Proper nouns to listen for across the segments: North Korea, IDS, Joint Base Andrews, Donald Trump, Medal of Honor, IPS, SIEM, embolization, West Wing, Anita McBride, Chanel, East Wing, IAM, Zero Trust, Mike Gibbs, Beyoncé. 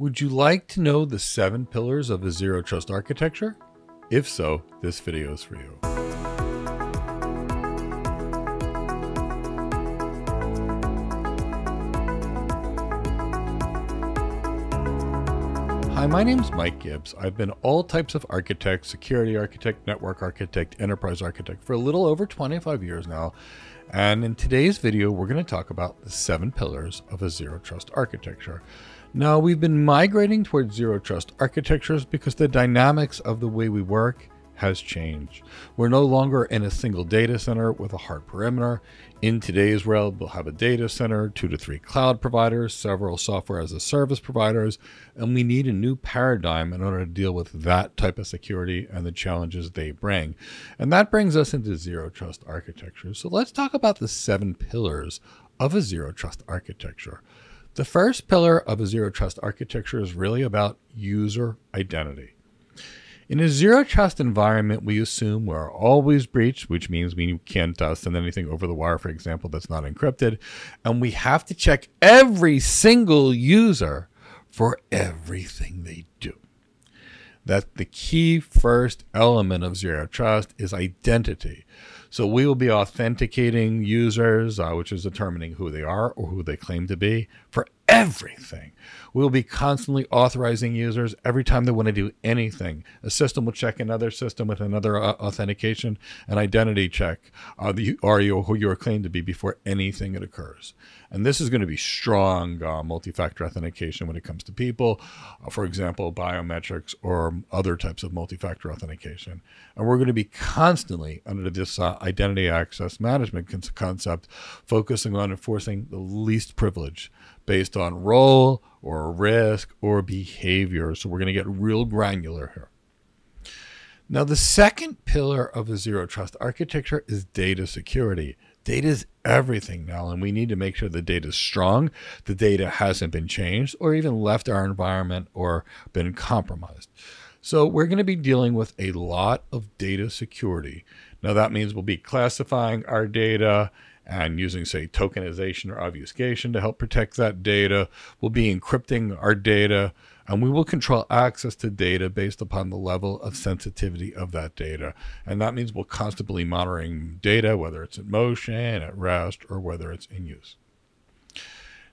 Would you like to know the 7 pillars of the Zero Trust architecture? If so, this video is for you. Hi, my name is Mike Gibbs. I've been all types of architect, security architect, network architect, enterprise architect for a little over 25 years now. And in today's video, we're going to talk about the 7 pillars of a Zero Trust architecture. Now, we've been migrating towards Zero Trust architectures because the dynamics of the way we work has changed. We're no longer in a single data center with a hard perimeter. In today's world, we'll have a data center, 2 to 3 cloud providers, several software as a service providers, and we need a new paradigm in order to deal with that type of security and the challenges they bring. And that brings us into Zero Trust architecture. So let's talk about the 7 pillars of a Zero Trust architecture. The first pillar of a Zero Trust architecture is really about user identity. In a Zero Trust environment, we assume we're always breached, which means we can't send anything over the wire, for example, that's not encrypted. And we have to check every single user for everything they do. That's the key first element of Zero Trust is identity. So we will be authenticating users, which is determining who they are or who they claim to be, for everything. We'll be constantly authorizing users every time they want to do anything. A system will check another system with another authentication and identity check. Are you who you are claimed to be before anything that occurs? And this is going to be strong multi-factor authentication when it comes to people, for example, biometrics or other types of multi-factor authentication. And we're going to be constantly under this identity access management concept, focusing on enforcing the least privilege based on role or risk or behavior. So we're going to get real granular here. Now, the second pillar of a Zero Trust architecture is data security. Data is everything now, and we need to make sure the data is strong, the data hasn't been changed or even left our environment or been compromised. So we're going to be dealing with a lot of data security. Now, that means we'll be classifying our data and using, say, tokenization or obfuscation to help protect that data. We'll be encrypting our data, and we will control access to data based upon the level of sensitivity of that data. And that means we'll constantly monitoring data, whether it's in motion, at rest, or whether it's in use.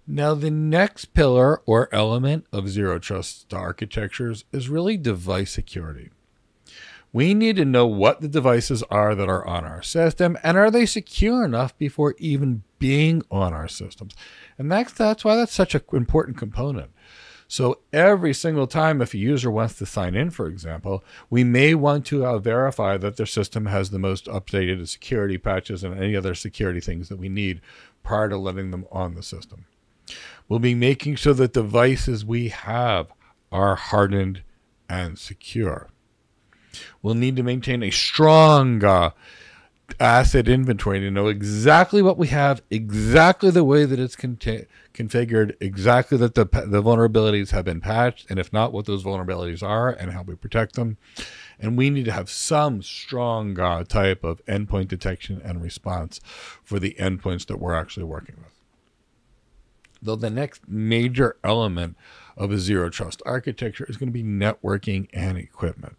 Now, the next pillar or element of Zero Trust architectures is really device security. We need to know what the devices are that are on our system, and are they secure enough before even being on our systems? And that's why that's such an important component. So every single time if a user wants to sign in, for example, we may want to verify that their system has the most updated security patches and any other security things that we need prior to letting them on the system. We'll be making sure that devices we have are hardened and secure. We'll need to maintain a strong asset inventory to know exactly what we have, exactly the way that it's configured, exactly that the vulnerabilities have been patched, and if not, what those vulnerabilities are and how we protect them. And we need to have some strong type of endpoint detection and response for the endpoints that we're actually working with. Though the next major element of a Zero Trust architecture is going to be networking and equipment.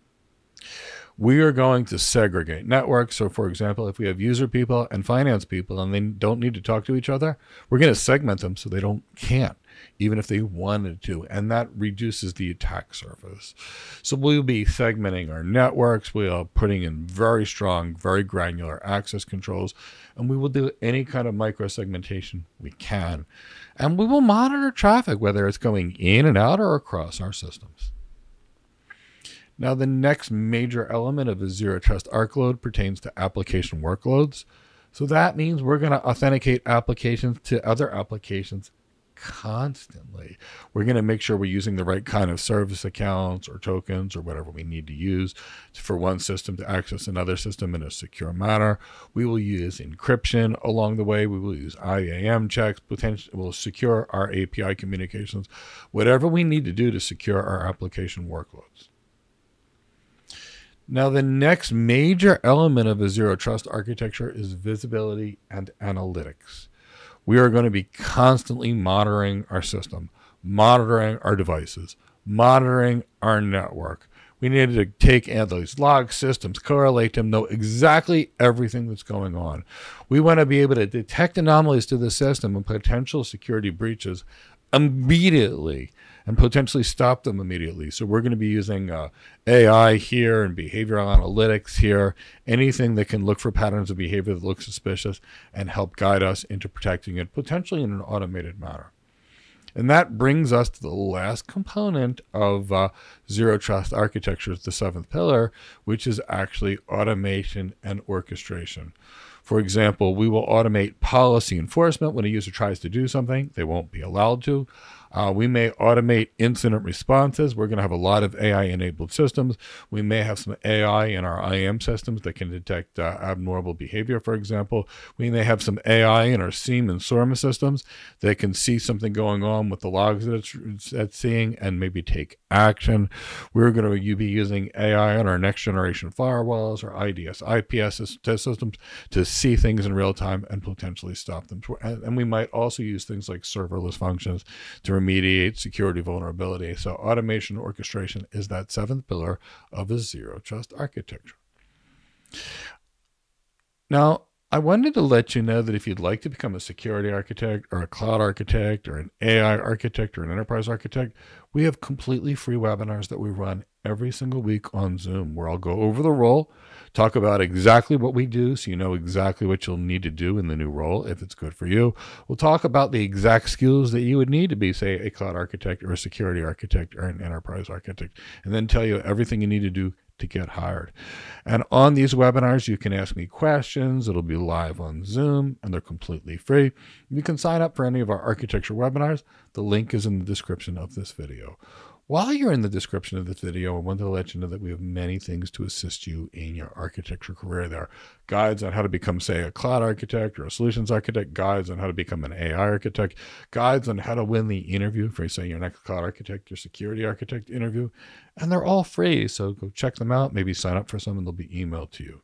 We are going to segregate networks. So, for example, if we have user people and finance people and they don't need to talk to each other, we're going to segment them so they can't, even if they wanted to. And that reduces the attack surface. So we'll be segmenting our networks. We are putting in very strong, very granular access controls, and we will do any kind of micro segmentation we can. And we will monitor traffic, whether it's going in and out or across our systems. Now, the next major element of a Zero Trust workload pertains to application workloads. So that means we're going to authenticate applications to other applications constantly. We're going to make sure we're using the right kind of service accounts or tokens or whatever we need to use for one system to access another system in a secure manner. We will use encryption along the way. We will use IAM checks, potentially we'll secure our API communications, whatever we need to do to secure our application workloads. Now, the next major element of a Zero Trust architecture is visibility and analytics. We are going to be constantly monitoring our system, monitoring our devices, monitoring our network. We needed to take those log systems, correlate them, know exactly everything that's going on. We want to be able to detect anomalies to the system and potential security breaches immediately and potentially stop them immediately. So we're going to be using AI here and behavioral analytics here, anything that can look for patterns of behavior that look suspicious and help guide us into protecting it, potentially in an automated manner. And that brings us to the last component of Zero Trust architectures, the seventh pillar, which is actually automation and orchestration. For example, we will automate policy enforcement. When a user tries to do something, they won't be allowed to. We may automate incident responses. We're going to have a lot of AI-enabled systems. We may have some AI in our IAM systems that can detect abnormal behavior, for example. We may have some AI in our SIEM and SORM systems that can see something going on with the logs that it's seeing and maybe take action. We're going to be using AI on our next-generation firewalls or IDS, IPS systems to see things in real time and potentially stop them. And we might also use things like serverless functions to remediate security vulnerability. So automation orchestration is that seventh pillar of a Zero Trust architecture. Now, I wanted to let you know that if you'd like to become a security architect or a cloud architect or an AI architect or an enterprise architect, we have completely free webinars that we run every single week on Zoom, where I'll go over the role, talk about exactly what we do so you know exactly what you'll need to do in the new role if it's good for you. We'll talk about the exact skills that you would need to be, say, a cloud architect or a security architect or an enterprise architect, and then tell you everything you need to do to get hired. And on these webinars, you can ask me questions. It'll be live on Zoom, and they're completely free. You can sign up for any of our architecture webinars. The link is in the description of this video. While you're in the description of this video, I want to let you know that we have many things to assist you in your architecture career. There are guides on how to become, say, a cloud architect or a solutions architect, guides on how to become an AI architect, guides on how to win the interview for, say, your next cloud architect, your security architect interview, and they're all free. So go check them out, maybe sign up for some, and they'll be emailed to you.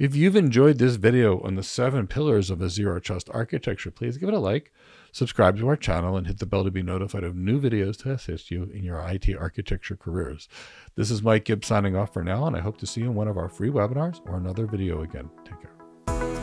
If you've enjoyed this video on the seven pillars of a Zero Trust architecture, please give it a like, subscribe to our channel, and hit the bell to be notified of new videos to assist you in your IT architecture careers. This is Mike Gibbs signing off for now, and I hope to see you in one of our free webinars or another video again. Take care.